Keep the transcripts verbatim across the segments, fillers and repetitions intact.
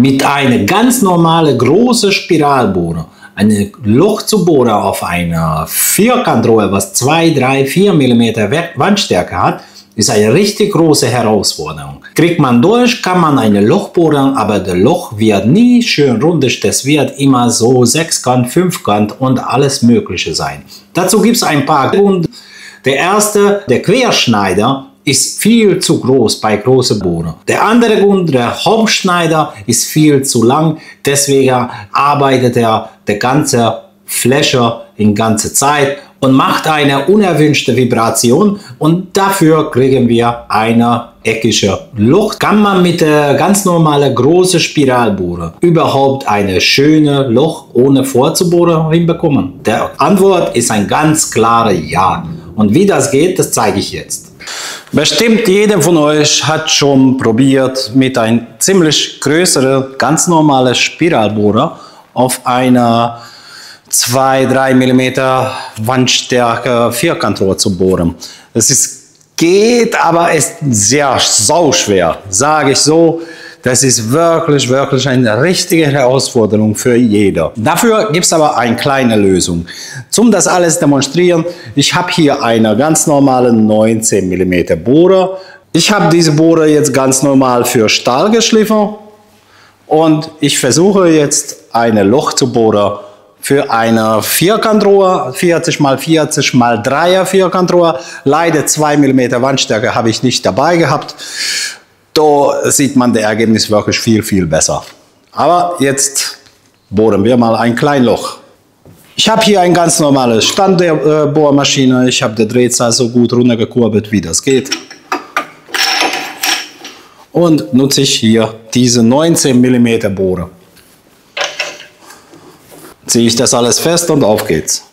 mit einer ganz normalen großen Spiralbohrer ein Loch zu bohren auf einer Vierkantrolle, was zwei, drei, vier Millimeter Wandstärke hat, ist eine richtig große Herausforderung. Kriegt man durch, kann man ein Loch bohren, aber das Loch wird nie schön rundig, das wird immer so Sechskant, Fünfkant und alles Mögliche sein. Dazu gibt es ein paar Gründe. Der erste, der Querschneider, ist viel zu groß bei großen Bohrern. Der andere Grund, der Hauptschneider, ist viel zu lang, deswegen arbeitet er die ganze Fläche in ganze Zeit und macht eine unerwünschte Vibration, und dafür kriegen wir eine eckige Loch. Kann man mit der ganz normalen großen Spiralbohrer überhaupt eine schöne Loch ohne Vorzubohren hinbekommen? Die Antwort ist ein ganz klares Ja. Und wie das geht, das zeige ich jetzt. Bestimmt jeder von euch hat schon probiert, mit einem ziemlich größeren, ganz normalen Spiralbohrer auf einer zwei bis drei Millimeter Wandstärke Vierkantrohr zu bohren. Es ist, geht, aber ist sehr sau schwer, sage ich so. Das ist wirklich, wirklich eine richtige Herausforderung für jeder. Dafür gibt es aber eine kleine Lösung. Zum das alles demonstrieren, ich habe hier einen ganz normalen neunzehn Millimeter Bohrer. Ich habe diese Bohrer jetzt ganz normal für Stahl geschliffen und ich versuche jetzt ein Loch zu bohren für eine Vierkantrohr, vierzig mal vierzig mal drei Vierkantrohr. Leider zwei Millimeter Wandstärke habe ich nicht dabei gehabt. Da sieht man das Ergebnis wirklich viel, viel besser. Aber jetzt bohren wir mal ein kleines Loch. Ich habe hier eine ganz normale Standbohrmaschine. Ich habe die Drehzahl so gut runtergekurbelt, wie das geht. Und nutze ich hier diese neunzehn Millimeter Bohrer. Ziehe ich das alles fest und auf geht's.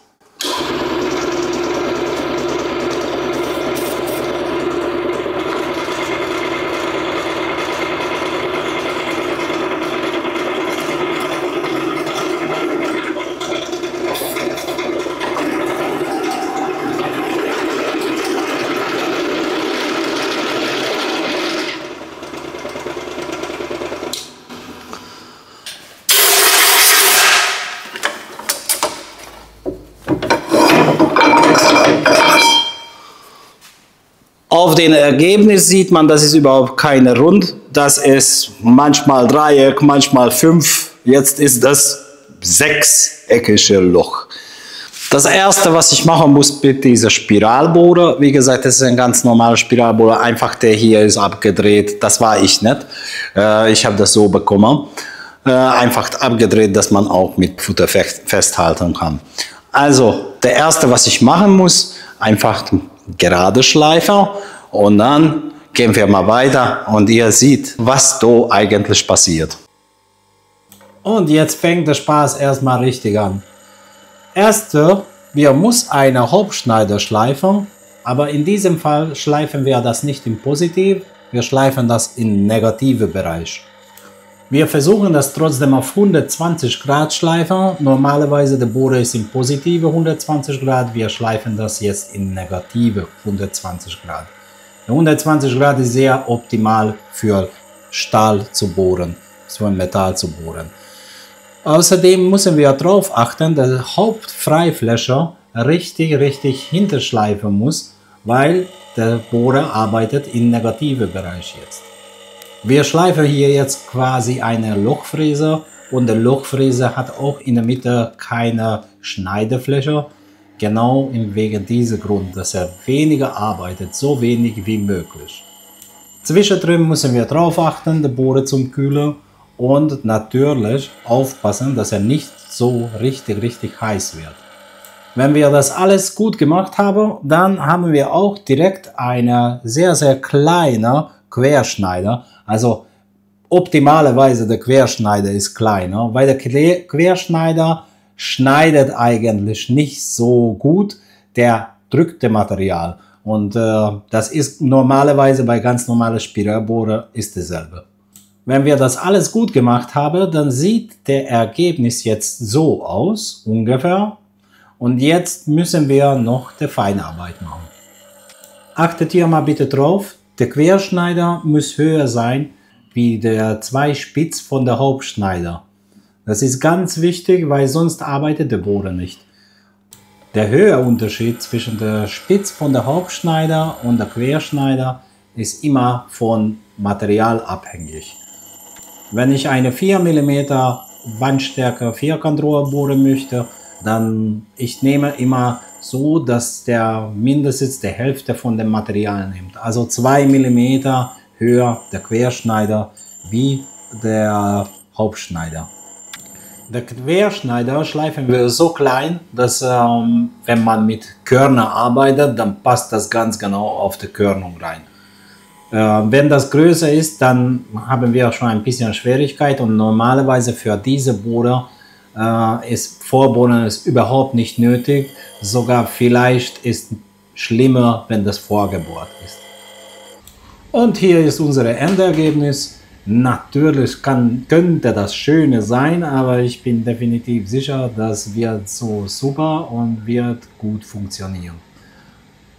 Auf dem Ergebnis sieht man, das ist überhaupt keine Rund. Das ist manchmal Dreieck, manchmal fünf. Jetzt ist das sechseckige Loch. Das erste, was ich machen muss mit dieser Spiralbohrer, wie gesagt, das ist ein ganz normaler Spiralbohrer. Einfach der hier ist abgedreht. Das war ich nicht. Ich habe das so bekommen. Einfach abgedreht, dass man auch mit Futter festhalten kann. Also, der erste, was ich machen muss, einfach gerade Schleifer, und dann gehen wir mal weiter und ihr seht, was da eigentlich passiert. Und jetzt fängt der Spaß erstmal richtig an. Erste, wir müssen eine Hauptschneider schleifen, aber in diesem Fall schleifen wir das nicht im Positiv, wir schleifen das im negativen Bereich. Wir versuchen das trotzdem auf hundertzwanzig Grad schleifen. Normalerweise der Bohrer ist im positive hundertzwanzig Grad. Wir schleifen das jetzt in negative hundertzwanzig Grad. Der hundertzwanzig Grad ist sehr optimal für Stahl zu bohren, für Metall zu bohren. Außerdem müssen wir darauf achten, dass die Hauptfreifläche richtig, richtig hinterschleifen muss, weil der Bohrer arbeitet im negativen Bereich jetzt. Wir schleifen hier jetzt quasi eine Lochfräse, und der Lochfräse hat auch in der Mitte keine Schneidefläche. Genau wegen diesem Grund, dass er weniger arbeitet, so wenig wie möglich. Zwischendrin müssen wir darauf achten, den Bohrer zum Kühlen, und natürlich aufpassen, dass er nicht so richtig, richtig heiß wird. Wenn wir das alles gut gemacht haben, dann haben wir auch direkt eine sehr, sehr kleine Querschneider. Also optimalerweise der Querschneider ist kleiner, weil der Querschneider schneidet eigentlich nicht so gut, der drückt das Material, und äh, das ist normalerweise bei ganz normalen Spiralbohrer ist dasselbe. Wenn wir das alles gut gemacht haben, dann sieht das Ergebnis jetzt so aus, ungefähr, und jetzt müssen wir noch die Feinarbeit machen. Achtet ihr mal bitte drauf. Der Querschneider muss höher sein wie der Zweispitz von der Hauptschneider. Das ist ganz wichtig, weil sonst arbeitet der Bohrer nicht. Der Höheunterschied zwischen der Spitz von der Hauptschneider und der Querschneider ist immer von Material abhängig. Wenn ich eine vier Millimeter Wandstärke Vierkantrohr bohren möchte, dann ich nehme immer so, dass der mindestens die Hälfte von dem Material nimmt. Also zwei Millimeter höher der Querschneider wie der Hauptschneider. Der Querschneider schleifen wir so klein, dass ähm, wenn man mit Körner arbeitet, dann passt das ganz genau auf die Körnung rein. Äh, wenn das größer ist, dann haben wir schon ein bisschen Schwierigkeit und normalerweise für diese Bohrer äh, ist Vorbohren ist überhaupt nicht nötig. Sogar vielleicht ist es schlimmer, wenn das vorgebohrt ist. Und hier ist unser Endergebnis. Natürlich kann, könnte das Schöne sein, aber ich bin definitiv sicher, das wird so super und wird gut funktionieren.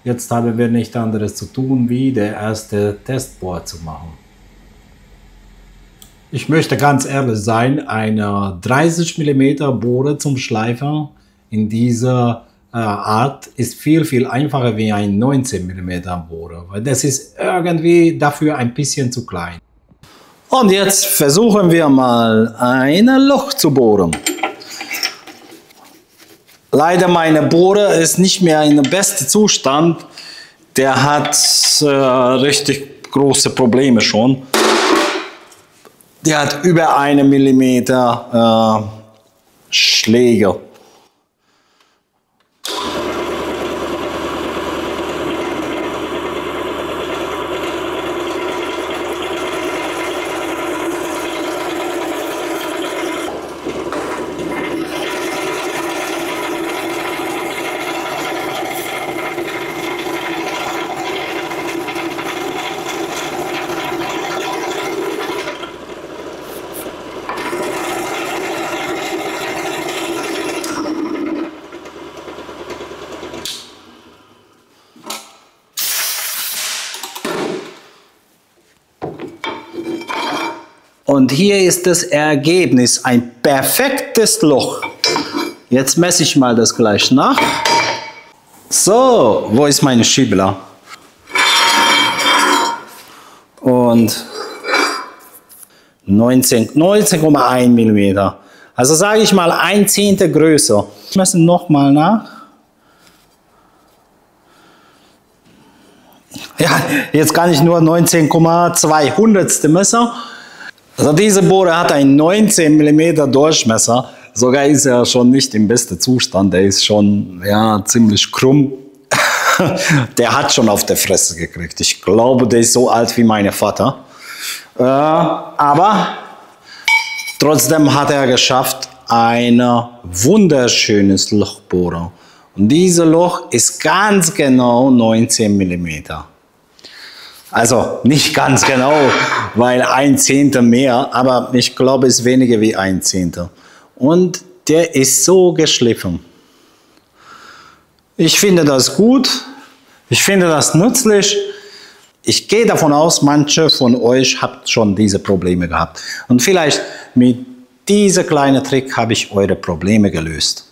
Jetzt haben wir nichts anderes zu tun, wie der erste Testbohr zu machen. Ich möchte ganz ehrlich sein, eine dreißig Millimeter Bohrer zum Schleifen in dieser Art ist viel, viel einfacher wie ein neunzehn Millimeter Bohrer, weil das ist irgendwie dafür ein bisschen zu klein. Und jetzt versuchen wir mal ein Loch zu bohren. Leider meine Bohrer ist nicht mehr in dem besten Zustand. Der hat äh, richtig große Probleme schon. Der hat über einen Millimeter äh, Schläge. Und hier ist das Ergebnis, ein perfektes Loch. Jetzt messe ich mal das gleich nach. So, wo ist mein Schiebler? Und neunzehn Komma eins Millimeter. Also sage ich mal ein Zehntel größer. Ich messe nochmal nach. Ja, jetzt kann ich nur neunzehn Komma zwei Hundertste messen. Also diese Bohrer hat einen neunzehn Millimeter Durchmesser, sogar ist er schon nicht im besten Zustand, der ist schon ja, ziemlich krumm. Der hat schon auf der Fresse gekriegt, ich glaube, der ist so alt wie mein Vater. Äh, aber trotzdem hat er geschafft, ein wunderschönes Lochbohrer. Und dieses Loch ist ganz genau neunzehn Millimeter. Also nicht ganz genau, weil ein Zehntel mehr, aber ich glaube, es ist weniger wie ein Zehntel. Und der ist so geschliffen. Ich finde das gut, ich finde das nützlich. Ich gehe davon aus, manche von euch habt schon diese Probleme gehabt. Und vielleicht mit diesem kleinen Trick habe ich eure Probleme gelöst.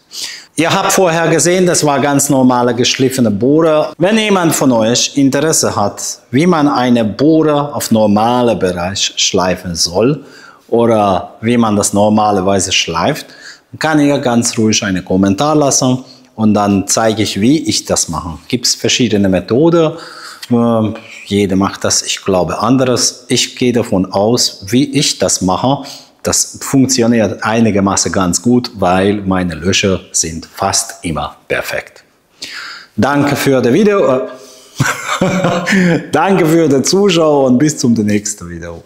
Ihr habt vorher gesehen, das war ganz normale geschliffene Bohrer. Wenn jemand von euch Interesse hat, wie man eine Bohrer auf normalen Bereich schleifen soll oder wie man das normalerweise schleift, kann ihr ganz ruhig einen Kommentar lassen und dann zeige ich, wie ich das mache. Gibt es verschiedene Methoden, äh, jeder macht das, ich glaube, anderes. Ich gehe davon aus, wie ich das mache. Das funktioniert einigermaßen ganz gut, weil meine Löcher sind fast immer perfekt. Danke für das Video. Danke für das Zuschauen und bis zum nächsten Video.